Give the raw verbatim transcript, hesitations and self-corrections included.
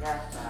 Ya está.